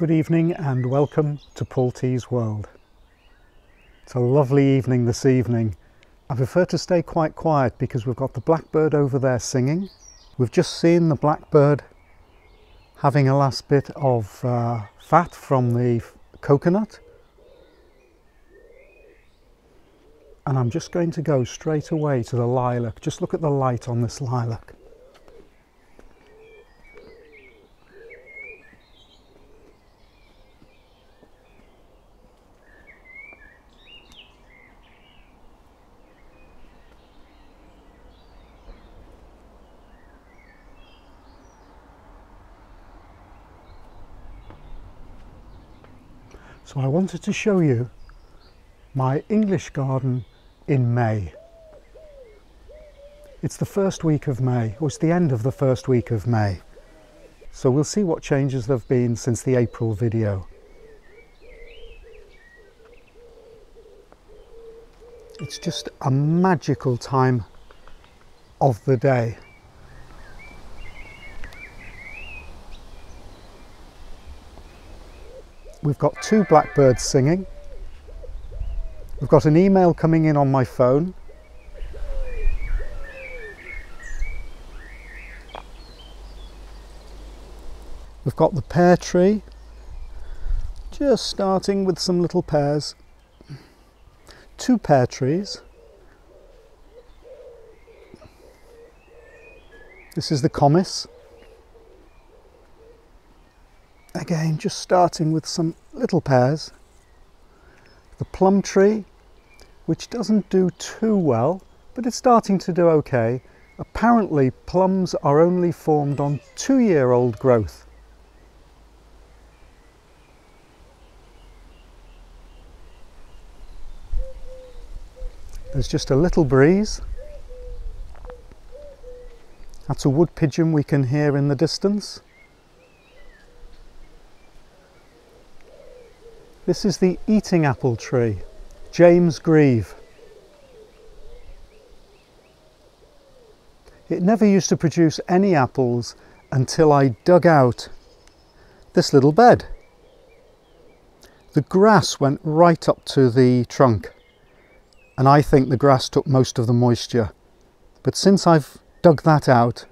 Good evening and welcome to Pultee's World. It's a lovely evening this evening. I prefer to stay quite quiet because we've got the blackbird over there singing. We've just seen the blackbird having a last bit of fat from the coconut. And I'm just going to go straight away to the lilac. Just look at the light on this lilac. So I wanted to show you my English garden in May. It's the first week of May, or it's the end of the first week of May. So we'll see what changes there have been since the April video. It's just a magical time of the day. We've got two blackbirds singing. We've got an email coming in on my phone. We've got the pear tree, just starting with some little pears. Two pear trees. This is the commis. Again, just starting with some little pears. The plum tree, which doesn't do too well, but it's starting to do okay. Apparently, plums are only formed on 2-year-old growth. There's just a little breeze. That's a wood pigeon we can hear in the distance. This is the eating apple tree, James Grieve. It never used to produce any apples until I dug out this little bed. The grass went right up to the trunk, and I think the grass took most of the moisture. But since I've dug that out,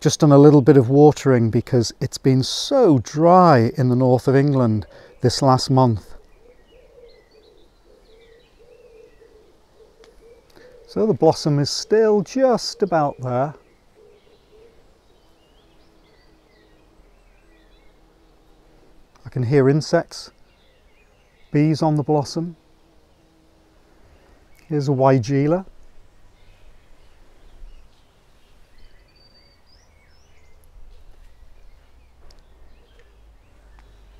just done a little bit of watering because it's been so dry in the north of England this last month. So the blossom is still just about there. I can hear insects, bees on the blossom. Here's a weigelia.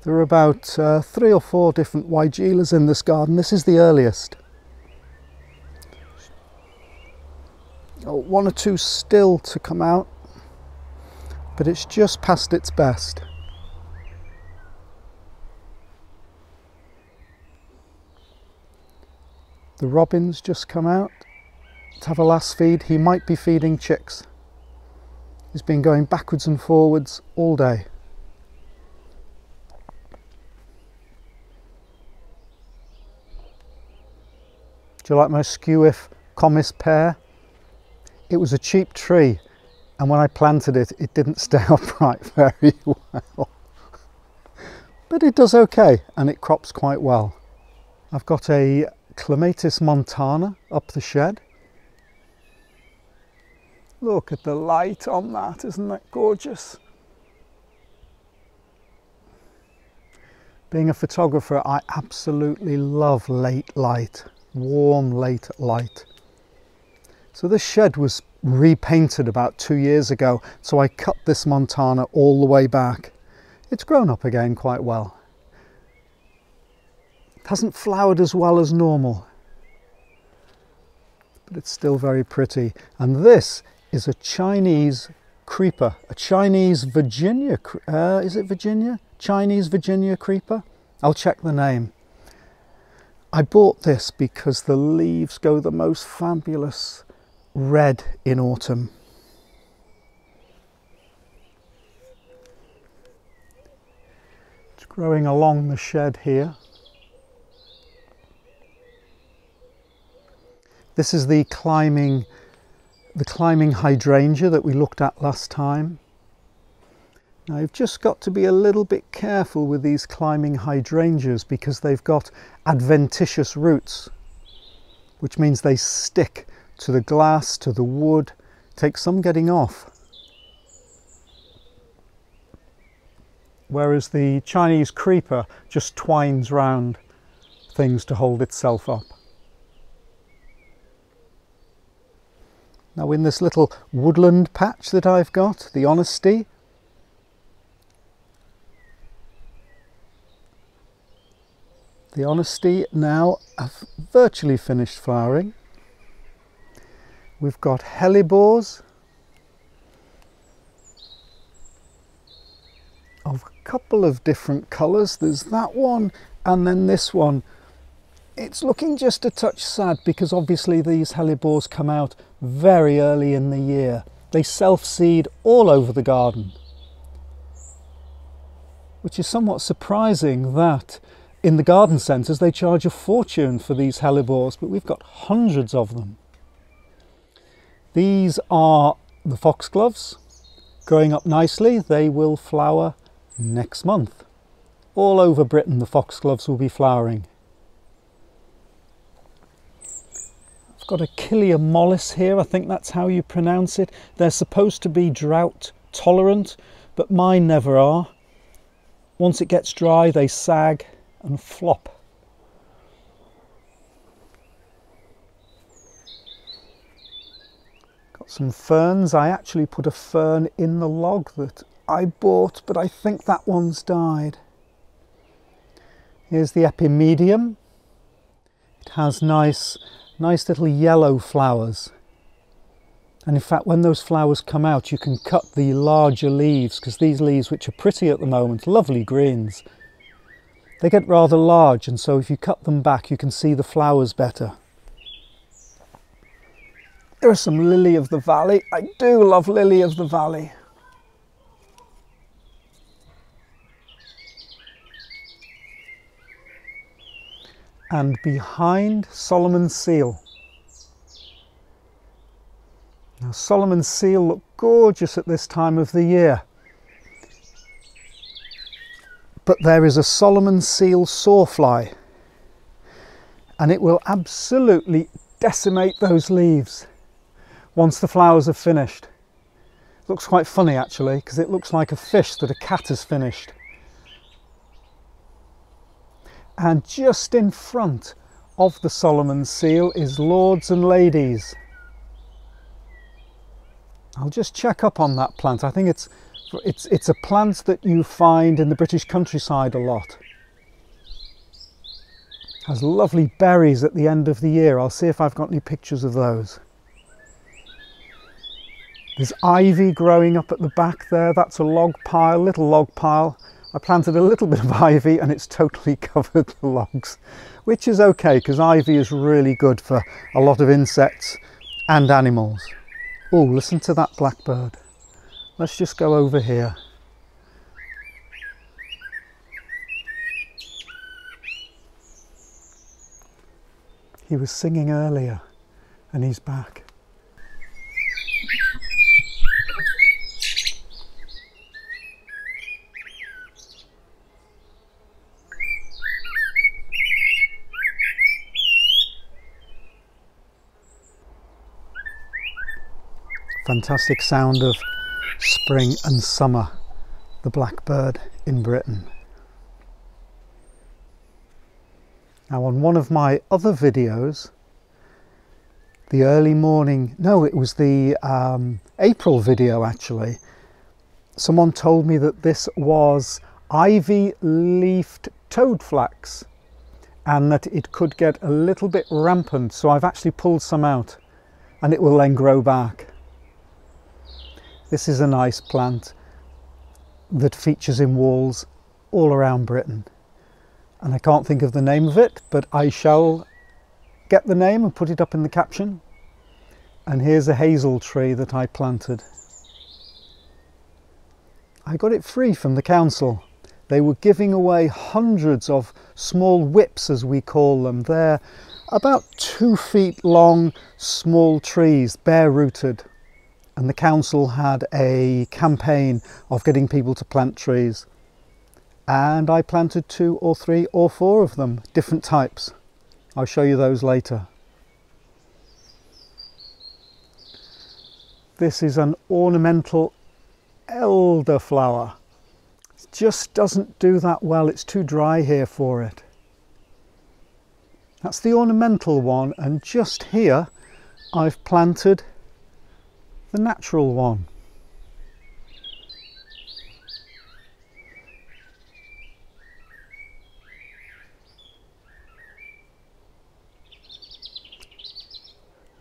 There are about 3 or 4 different weigelias in this garden. This is the earliest. Oh, 1 or 2 still to come out, but it's just past its best. The robin's just come out to have a last feed. He might be feeding chicks. He's been going backwards and forwards all day. Do you like my skewif commis pear? It was a cheap tree, and when I planted it, it didn't stay upright very well. But it does okay, and it crops quite well. I've got a Clematis montana up the shed. Look at the light on that, isn't that gorgeous? Being a photographer, I absolutely love late light. Warm late light. So this shed was repainted about 2 years ago, so I cut this montana all the way back. It's grown up again quite well. It hasn't flowered as well as normal, but it's still very pretty. And this is a Chinese creeper, a Chinese Virginia, is it Virginia? Chinese Virginia creeper? I'll check the name. I bought this because the leaves go the most fabulous red in autumn. growing along the shed here. This is the climbing hydrangea that we looked at last time. Now you've just got to be a little bit careful with these climbing hydrangeas because they've got adventitious roots, which means they stick to the glass, to the wood. It takes some getting off. Whereas the Chinese creeper just twines round things to hold itself up. Now in this little woodland patch that I've got, the honesty, now have virtually finished flowering. We've got hellebores of a couple of different colours. There's that one and then this one. It's looking just a touch sad because obviously these hellebores come out very early in the year. They self-seed all over the garden, which is somewhat surprising that in the garden centres they charge a fortune for these hellebores, but we've got hundreds of them. These are the foxgloves, growing up nicely. They will flower next month. All over Britain the foxgloves will be flowering. Got Achillea mollis here, I think that's how you pronounce it. They're supposed to be drought tolerant, but mine never are. Once it gets dry, they sag and flop. Got some ferns. I actually put a fern in the log that I bought, but I think that one's died. Here's the epimedium. It has nice little yellow flowers, and in fact when those flowers come out you can cut the larger leaves because these leaves, which are pretty at the moment, lovely greens, they get rather large, and so if you cut them back you can see the flowers better. There are some lily of the valley. I do love lily of the valley. And behind, Solomon's seal. Now Solomon's seal look gorgeous at this time of the year, but there is a Solomon's seal sawfly and it will absolutely decimate those leaves once the flowers are finished. It looks quite funny actually because it looks like a fish that a cat has finished. And just in front of the Solomon's seal is Lords and Ladies. I'll just check up on that plant. I think it's a plant that you find in the British countryside a lot. It has lovely berries at the end of the year. I'll see if I've got any pictures of those. There's ivy growing up at the back there. That's a log pile, little log pile. I planted a little bit of ivy and it's totally covered the logs, which is okay because ivy is really good for a lot of insects and animals. Oh, listen to that blackbird. Let's just go over here. He was singing earlier and he's back. Fantastic sound of spring and summer, the blackbird in Britain. Now on one of my other videos, the early morning, no it was the April video actually, someone told me that this was ivy-leafed toadflax and that it could get a little bit rampant, so I've actually pulled some out and it will then grow back. This is a nice plant that features in walls all around Britain. And I can't think of the name of it, but I shall get the name and put it up in the caption. And here's a hazel tree that I planted. I got it free from the council. They were giving away hundreds of small whips, as we call them. They're about 2 feet long, small trees, bare-rooted. And the council had a campaign of getting people to plant trees. And I planted 2 or 3 or 4 of them, different types. I'll show you those later. This is an ornamental elderflower. It just doesn't do that well, it's too dry here for it. That's the ornamental one, and just here I've planted the natural one.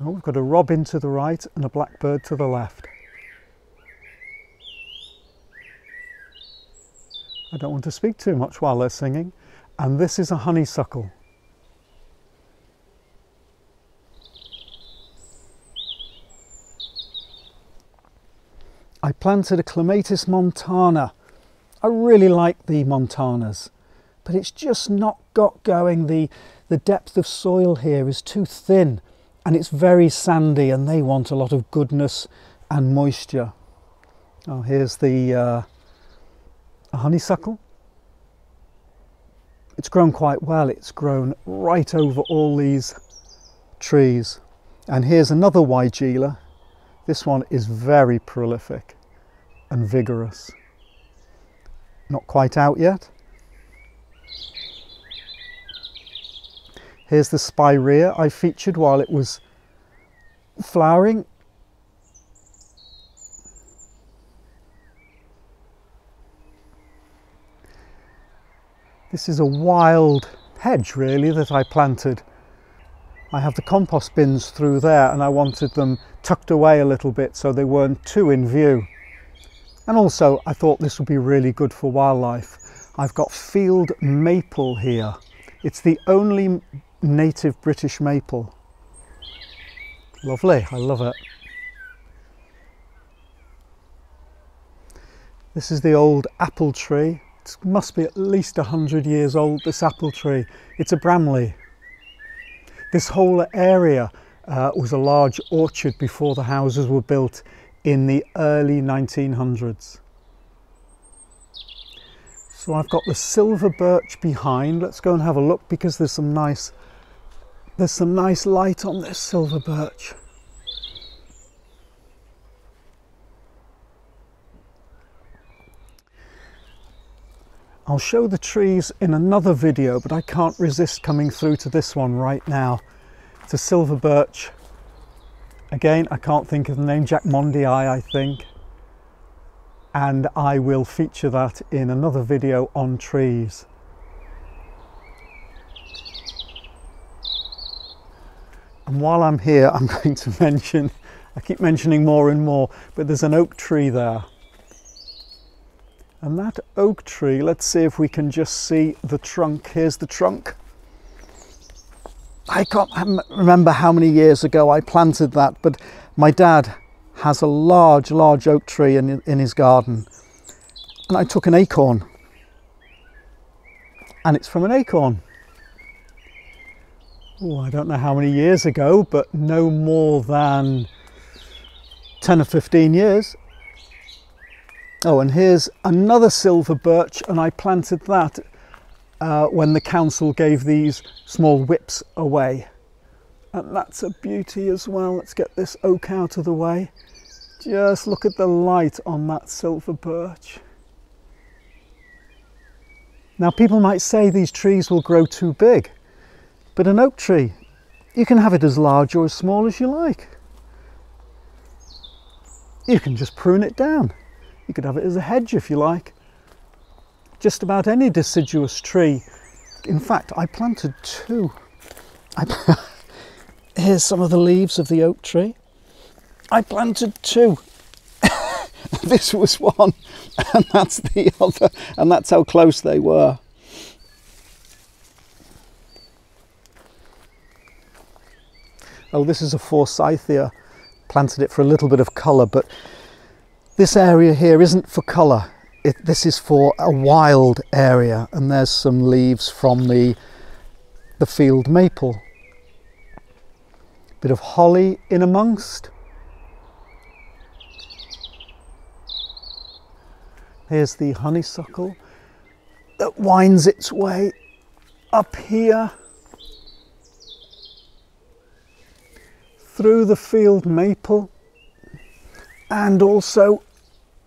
Oh, we've got a robin to the right and a blackbird to the left. I don't want to speak too much while they're singing. And this is a honeysuckle. I planted a Clematis montana. I really like the montanas, but it's just not got going. The depth of soil here is too thin, and it's very sandy, and they want a lot of goodness and moisture. Oh, here's the honeysuckle. It's grown quite well. It's grown right over all these trees. And here's another Weigelia. This one is very prolific and vigorous. Not quite out yet. Here's the Spirea I featured while it was flowering. This is a wild hedge, really, that I planted. I have the compost bins through there, and I wanted them tucked away a little bit so they weren't too in view. And also, I thought this would be really good for wildlife. I've got field maple here. It's the only native British maple. Lovely, I love it. This is the old apple tree. It must be at least 100 years old, this apple tree. It's a Bramley. This whole area was a large orchard before the houses were built in the early 1900s. So I've got the silver birch behind. Let's go and have a look, because there's some nice light on this silver birch. I'll show the trees in another video, but I can't resist coming through to this one right now. It's a silver birch. Again, I can't think of the name, Jackmondii, I think. And I will feature that in another video on trees. And while I'm here, I'm going to mention, I keep mentioning more and more, but there's an oak tree there. And that oak tree, let's see if we can just see the trunk. Here's the trunk. I can't remember how many years ago I planted that, but my dad has a large oak tree in his garden, and I took an acorn, and it's from an acorn. Oh, I don't know how many years ago, but no more than 10 or 15 years. Oh, and here's another silver birch, and I planted that when the council gave these small whips away. And that's a beauty as well. Let's get this oak out of the way. Just look at the light on that silver birch. Now, people might say these trees will grow too big, but an oak tree, you can have it as large or as small as you like. You can just prune it down. You could have it as a hedge if you like. Just about any deciduous tree. In fact, I planted 2. Here's some of the leaves of the oak tree. I planted 2. This was one, and that's the other, and that's how close they were. Oh, this is a Forsythia. Planted it for a little bit of colour, but this area here isn't for colour. this is for a wild area, and there's some leaves from the field maple. Bit of holly in amongst. Here's the honeysuckle that winds its way up here through the field maple and also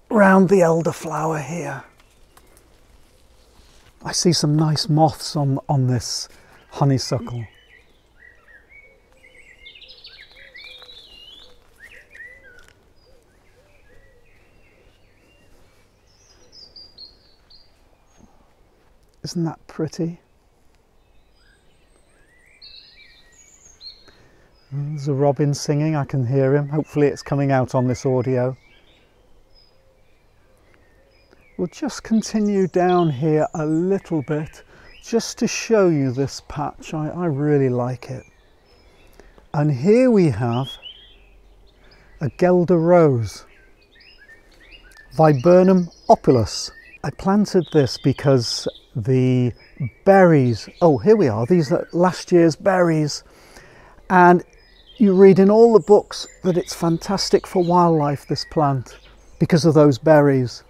round the elderflower here. I see some nice moths on this honeysuckle. Isn't that pretty? There's a robin singing, I can hear him. Hopefully it's coming out on this audio. We'll just continue down here a little bit just to show you this patch. I really like it. And here we have a Gelder rose, Viburnum opulus. I planted this because the berries, oh here we are, these are last year's berries, and you read in all the books that it's fantastic for wildlife, this plant, because of those berries.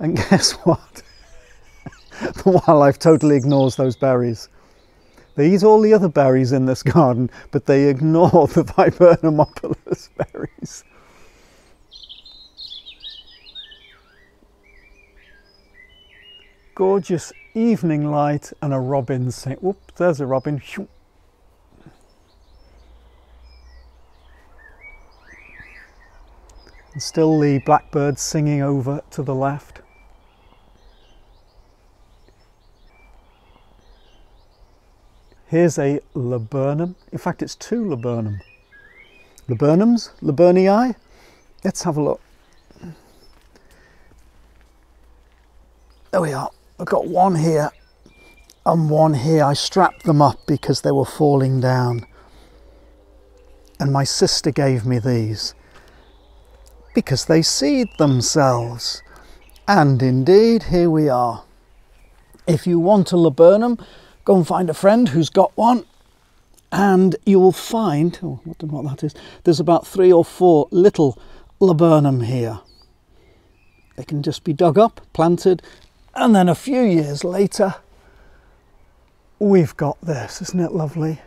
And guess what? The wildlife totally ignores those berries. They eat all the other berries in this garden, but they ignore the Viburnum opulus berries. Gorgeous evening light and a robin sing. Whoop, there's a robin. And still the blackbird singing over to the left. Here's a laburnum. In fact, it's two laburnum. Laburnums, laburnii. Let's have a look. There we are. I've got one here and one here. I strapped them up because they were falling down. And my sister gave me these because they seed themselves. And indeed, here we are. If you want a laburnum, go and find a friend who's got one, and you will find, oh, I don't know what that is, there's about 3 or 4 little laburnum here. They can just be dug up, planted, and then a few years later, we've got this. Isn't it lovely?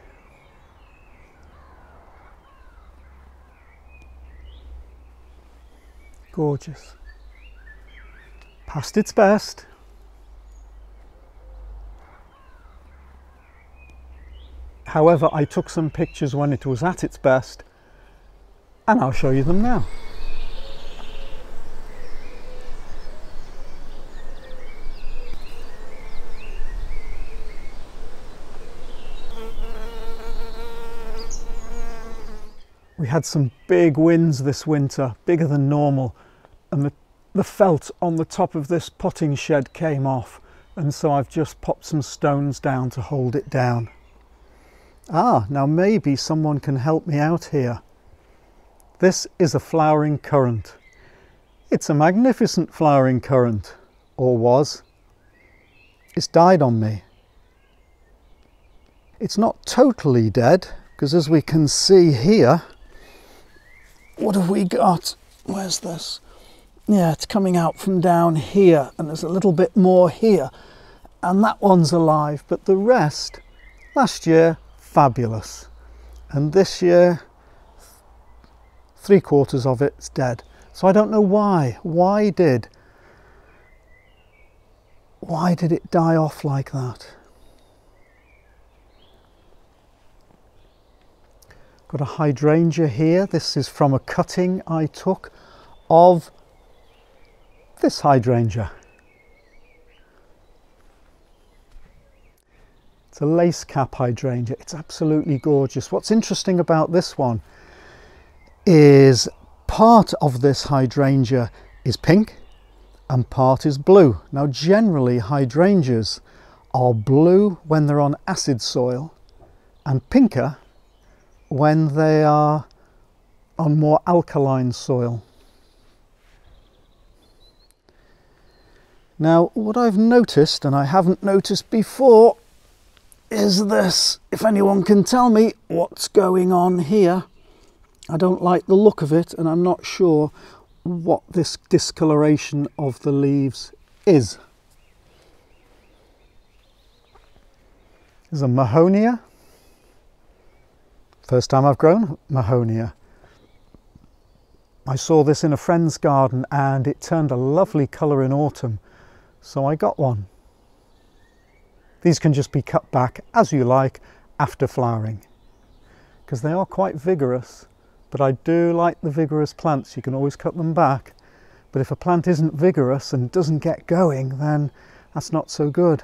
Gorgeous. Past its best. However, I took some pictures when it was at its best, and I'll show you them now. We had some big winds this winter, bigger than normal, and the felt on the top of this potting shed came off, and so I've just popped some stones down to hold it down. Ah, now maybe someone can help me out here. This is a flowering currant. It's a magnificent flowering currant, or was. It's died on me. It's not totally dead, because as we can see here, what have we got? Where's this? Yeah, it's coming out from down here, and there's a little bit more here, and that one's alive, but the rest, last year, fabulous, and this year, 3/4 of it's dead. So I don't know why. Why did it die off like that? Got a hydrangea here. This is from a cutting I took of this hydrangea. It's a lace cap hydrangea. It's absolutely gorgeous. What's interesting about this one is part of this hydrangea is pink and part is blue. Now generally hydrangeas are blue when they're on acid soil and pinker when they are on more alkaline soil. Now, what I've noticed, and I haven't noticed before, is this. If anyone can tell me what's going on here, I don't like the look of it, and I'm not sure what this discoloration of the leaves is. There's a Mahonia. First time I've grown Mahonia. I saw this in a friend's garden and it turned a lovely colour in autumn, so I got one. These can just be cut back as you like after flowering, because they are quite vigorous, but I do like the vigorous plants. You can always cut them back, but if a plant isn't vigorous and doesn't get going, then that's not so good.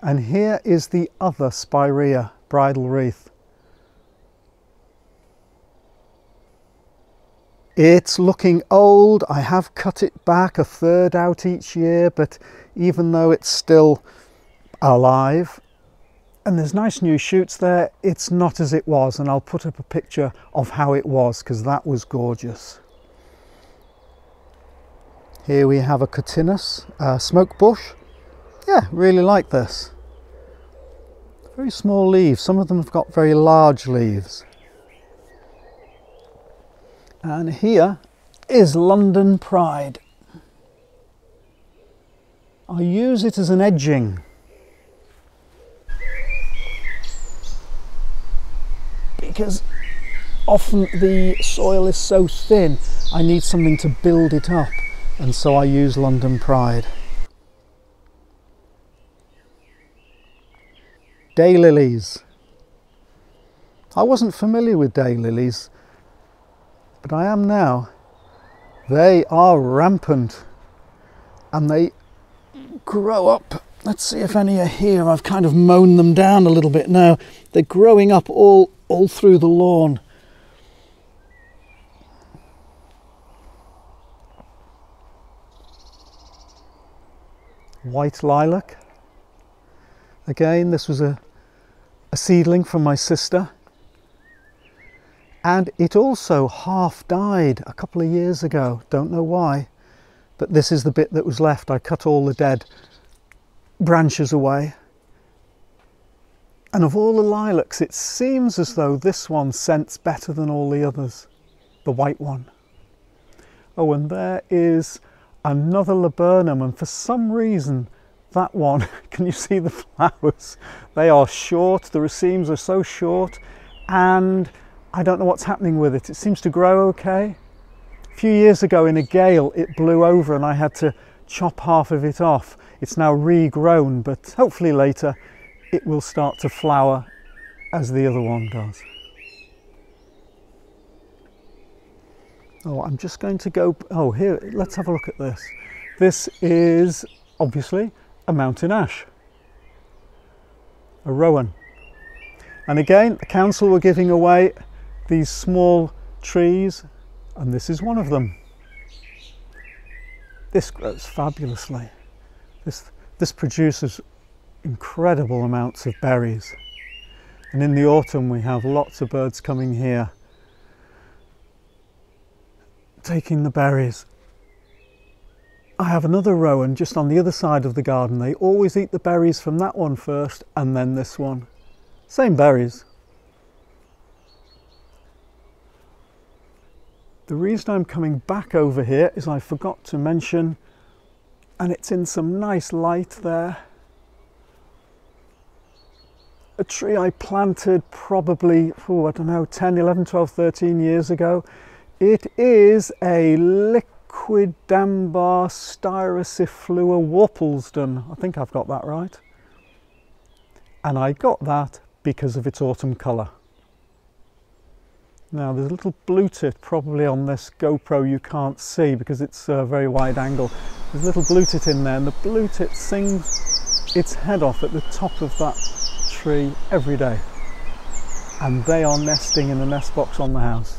And here is the other Spirea bridal wreath. It's looking old. I have cut it back a third out each year, but even though it's still alive and there's nice new shoots there, it's not as it was, and I'll put up a picture of how it was, because that was gorgeous. Here we have a cotinus, smoke bush. Yeah, really like this. Very small leaves. Some of them have got very large leaves. And here is London Pride. I use it as an edging. Because often the soil is so thin, I need something to build it up, and so I use London Pride. Daylilies. I wasn't familiar with daylilies, but I am now. They are rampant and they grow up. Let's see if any are here. I've kind of mown them down a little bit now. They're growing up all through the lawn. White lilac. Again, this was a seedling from my sister, and it also half died a couple of years ago. Don't know why, but this is the bit that was left. I cut all the dead branches away, and of all the lilacs, it seems as though this one scents better than all the others, the white one. Oh, and there is another laburnum, and for some reason that one, can you see the flowers? They are short, the racemes are so short, and I don't know what's happening with it. It seems to grow okay. A few years ago in a gale, it blew over and I had to chop half of it off. It's now regrown, but hopefully later it will start to flower as the other one does. Oh, I'm just going to go, oh, here, let's have a look at this. This is obviously a mountain ash, a rowan, and again the council were giving away these small trees, and this is one of them. This grows fabulously. This produces incredible amounts of berries, and in the autumn we have lots of birds coming here taking the berries. I have another rowan just on the other side of the garden. They always eat the berries from that one first and then this one. Same berries. The reason I'm coming back over here is I forgot to mention, and it's in some nice light there, a tree I planted probably, oh, I don't know, 10, 11, 12, 13 years ago. It is a Liquidambar styraciflua Worplesdon. I think I've got that right. And I got that because of its autumn colour. Now there's a little blue tit probably on this GoPro you can't see because it's a very wide angle. There's a little blue tit in there, and the blue tit sings its head off at the top of that tree every day. And they are nesting in the nest box on the house.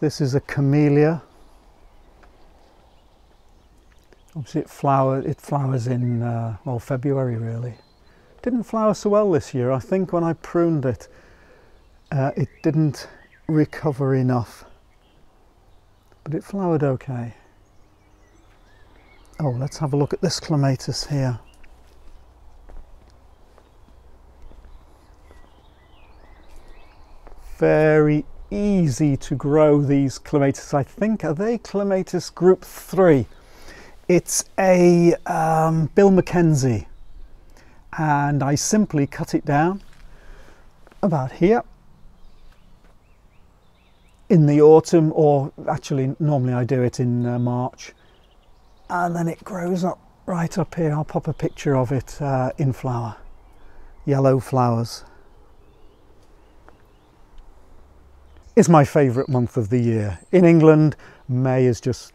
This is a camellia, Obviously it flowers in well, February really. Didn't flower so well this year. I think when I pruned it, it didn't recover enough, but it flowered okay. Oh, let's have a look at this clematis here. Very easy to grow, these clematis. I think, are they clematis group 3? It's a Bill McKenzie, and I simply cut it down about here in the autumn, or actually normally I do it in March, and then it grows up right up here. I'll pop a picture of it in flower, yellow flowers. It's my favourite month of the year. In England, May is just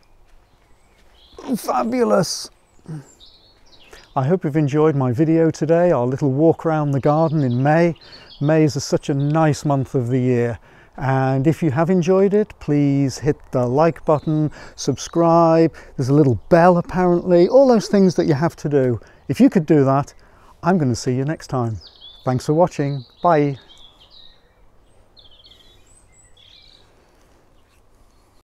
fabulous. I hope you've enjoyed my video today, our little walk around the garden in May. May is such a nice month of the year, and if you have enjoyed it, please hit the like button, subscribe, there's a little bell apparently, all those things that you have to do. If you could do that, I'm going to see you next time. Thanks for watching, bye.